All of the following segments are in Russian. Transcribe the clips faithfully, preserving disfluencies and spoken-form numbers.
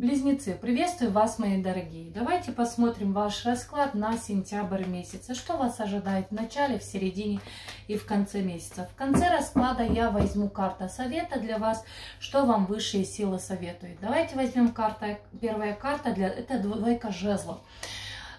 Близнецы, приветствую вас, мои дорогие! Давайте посмотрим ваш расклад на сентябрь месяц. И что вас ожидает в начале, в середине и в конце месяца. В конце расклада я возьму карту совета для вас, что вам высшие силы советуют. Давайте возьмем карта, первая карта, для, это двойка жезлов.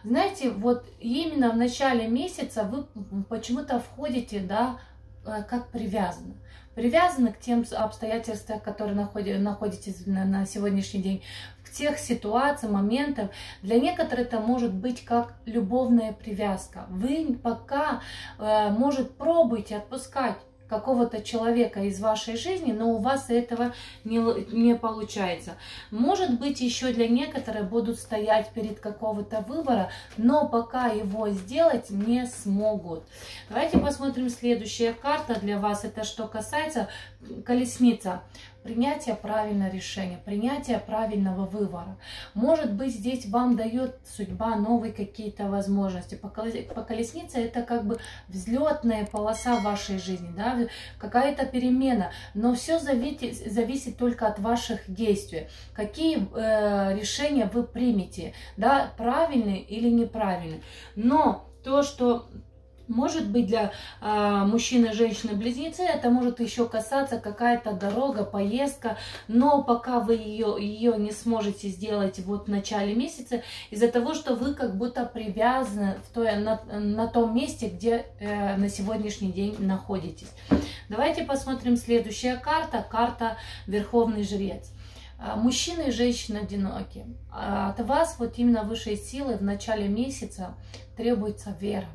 Знаете, вот именно в начале месяца вы почему-то входите, да, как привязаны. Привязаны к тем обстоятельствам, которые находитесь на сегодняшний день, к тех ситуациям, моментам. Для некоторых это может быть как любовная привязка. Вы пока, может, пробуйте отпускать какого-то человека из вашей жизни, но у вас этого не, не получается. Может быть, еще для некоторых будут стоять перед какого-то выбора, но пока его сделать не смогут. Давайте посмотрим следующая карта для вас. Это что касается колесница. Принятие правильного решения, принятие правильного выбора. Может быть, здесь вам дает судьба новые какие-то возможности. По колеснице это как бы взлетная полоса вашей жизни, да? Какая-то перемена. Но все зависит, зависит только от ваших действий. Какие э, решения вы примете, да? Правильные или неправильные. Но то, что... Может быть, для э, мужчин и женщины-близнецы это может еще касаться какая-то дорога, поездка, но пока вы ее, ее не сможете сделать вот в начале месяца, из-за того, что вы как будто привязаны в той, на, на том месте, где э, на сегодняшний день находитесь. Давайте посмотрим следующая карта, карта Верховный Жрец. Мужчины и женщины одиноки. От вас вот именно высшие силы в начале месяца требуется вера.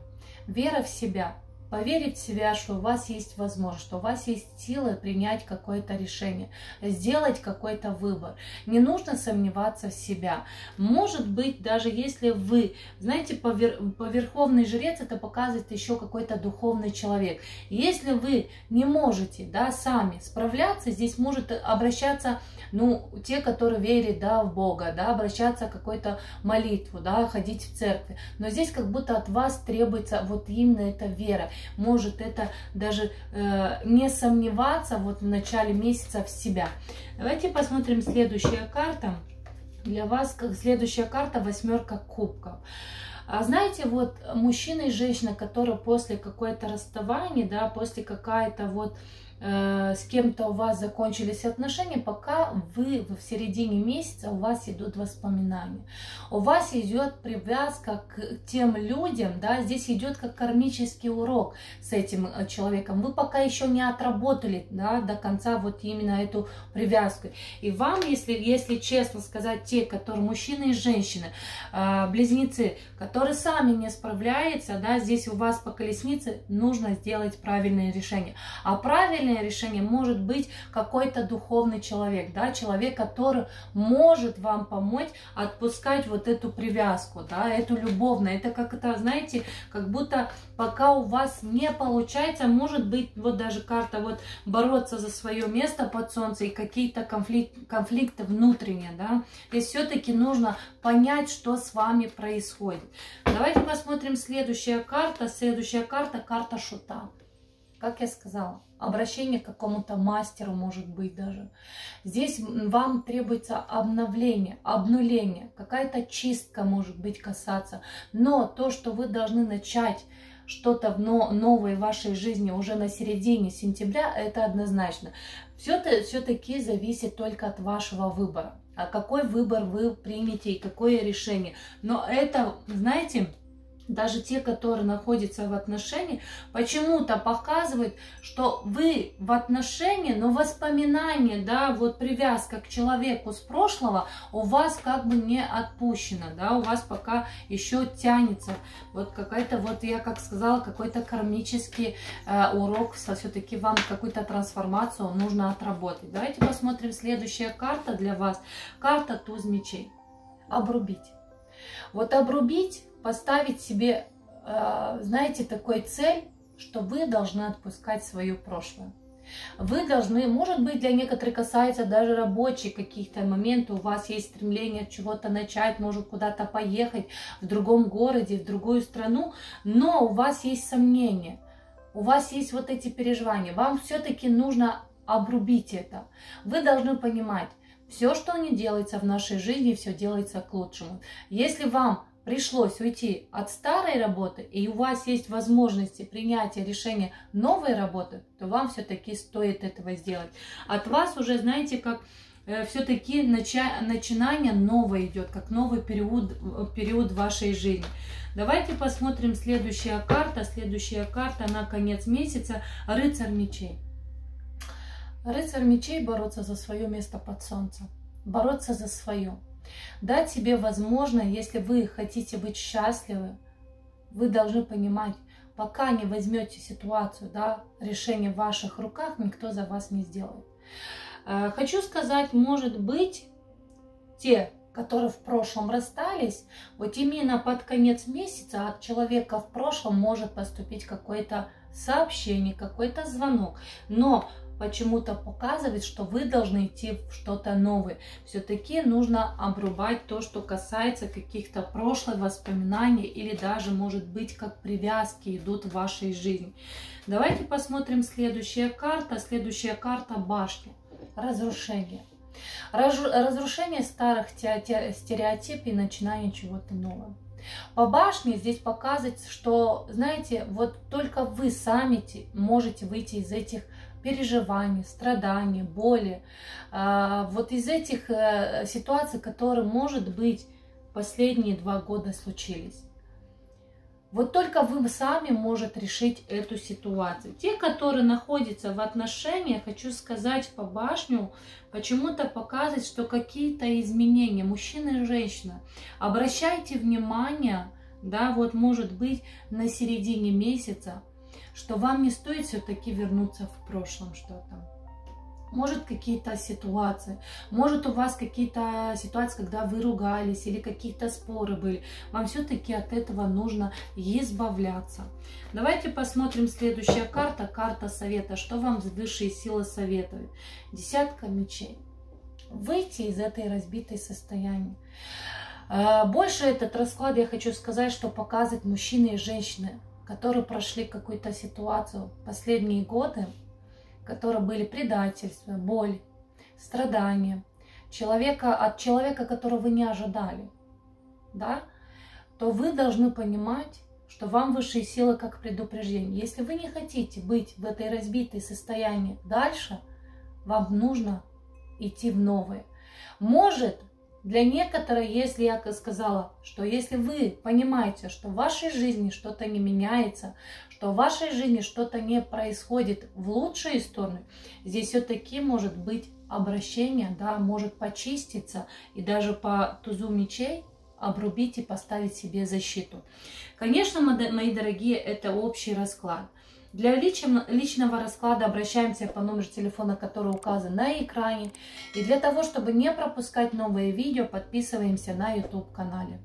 Вера в себя, поверить в себя, что у вас есть возможность, что у вас есть силы принять какое-то решение, сделать какой-то выбор. Не нужно сомневаться в себя. Может быть, даже если вы, знаете, по верховный жрец это показывает еще какой-то духовный человек. Если вы не можете, да, сами справляться, здесь может обращаться... Ну, те, которые верят, да, в Бога, да, обращаться к какой-то молитву, да, ходить в церкви. Но здесь как будто от вас требуется вот именно эта вера. Может это даже э, не сомневаться вот в начале месяца в себя. Давайте посмотрим следующая карта. Для вас как следующая карта восьмерка кубков. А знаете, вот мужчина и женщина, которые после какой-то расставания, да, после какая-то вот... с кем-то у вас закончились отношения, пока вы в середине месяца у вас идут воспоминания. У вас идет привязка к тем людям, да, здесь идет как кармический урок с этим человеком. Вы пока еще не отработали, да, до конца вот именно эту привязку. И вам, если, если честно сказать, те, которые мужчины и женщины, близнецы, которые сами не справляются, да, здесь у вас по колеснице нужно сделать правильное решение. А правильно решение может быть какой-то духовный человек, да, человек, который может вам помочь отпускать вот эту привязку, да, эту любовную. Это как это, знаете, как будто пока у вас не получается, может быть, вот даже карта вот бороться за свое место под солнцем и какие-то конфликт, конфликты внутренние, да. Здесь все-таки нужно понять, что с вами происходит. Давайте посмотрим следующая карта. Следующая карта, карта шута. Как я сказала, обращение к какому-то мастеру может быть даже. Здесь вам требуется обновление, обнуление, какая-то чистка может быть касаться. Но то, что вы должны начать что-то новое в вашей жизни уже на середине сентября, это однозначно. Все это все-таки зависит только от вашего выбора. А какой выбор вы примете и какое решение. Но это, знаете... Даже те, которые находятся в отношении, почему-то показывают, что вы в отношении, но воспоминания, да, вот привязка к человеку с прошлого у вас как бы не отпущена, да, у вас пока еще тянется. Вот какая-то, вот я как сказала, какой-то кармический э, урок, все-таки вам какую-то трансформацию нужно отработать. Давайте посмотрим следующая карта для вас. Карта туз мечей. Обрубить. Вот обрубить... Поставить себе, знаете, такой цель, что вы должны отпускать свое прошлое. Вы должны, может быть, для некоторых касается даже рабочих каких-то моментов, у вас есть стремление чего-то начать, может куда-то поехать в другом городе, в другую страну, но у вас есть сомнения, у вас есть вот эти переживания, вам все-таки нужно обрубить это. Вы должны понимать, Все, что не делается в нашей жизни, все делается к лучшему. Если вам пришлось уйти от старой работы, и у вас есть возможности принятия решения новой работы, то вам все-таки стоит этого сделать. От вас уже, знаете, как э, все-таки начи- начинание новое идет, как новый период, период вашей жизни. Давайте посмотрим следующая карта. Следующая карта на конец месяца. Рыцарь мечей. Рыцарь мечей — бороться за свое место под солнцем. Бороться за свое. Дать себе возможность, если вы хотите быть счастливы, вы должны понимать, пока не возьмете ситуацию, да, решение в ваших руках, никто за вас не сделает. Хочу сказать, может быть, те, которые в прошлом расстались, вот именно под конец месяца от человека в прошлом может поступить какое-то сообщение, какой-то звонок, но почему-то показывает, что вы должны идти в что-то новое. Все-таки нужно обрубать то, что касается каких-то прошлых воспоминаний или даже, может быть, как привязки идут в вашей жизни. Давайте посмотрим следующая карта. Следующая карта — башни. Разрушение. Разрушение старых стереотипов и начинание чего-то нового. По башне здесь показывается, что, знаете, вот только вы сами можете выйти из этих переживаний, страданий, боли, вот из этих ситуаций, которые, может быть, последние два года случились. Вот только вы сами можете решить эту ситуацию. Те, которые находятся в отношениях, хочу сказать, по башню, почему-то показывает, что какие-то изменения, мужчина и женщина, обращайте внимание, да, вот может быть на середине месяца, что вам не стоит все-таки вернуться в прошлом что-то. Может, какие-то ситуации, может, у вас какие-то ситуации, когда вы ругались или какие-то споры были. Вам все-таки от этого нужно избавляться. Давайте посмотрим следующая карта, карта совета. Что вам высшие силы советуют? Десятка мечей. Выйти из этой разбитой состояния. Больше этот расклад, я хочу сказать, что показывает мужчины и женщины, которые прошли какую-то ситуацию последние годы, которые были предательства, боль, страдания, человека, от человека, которого вы не ожидали, да, то вы должны понимать, что вам высшие силы как предупреждение. Если вы не хотите быть в этой разбитой состоянии дальше, вам нужно идти в новое. Может, для некоторых, если я сказала, что если вы понимаете, что в вашей жизни что-то не меняется, что в вашей жизни что-то не происходит в лучшие стороны, здесь все-таки может быть обращение, да, может почиститься и даже по тузу мечей обрубить и поставить себе защиту. Конечно, мои дорогие, это общий расклад. Для личного расклада обращаемся по номеру телефона, который указан на экране. И для того, чтобы не пропускать новые видео, подписываемся на YouTube канале.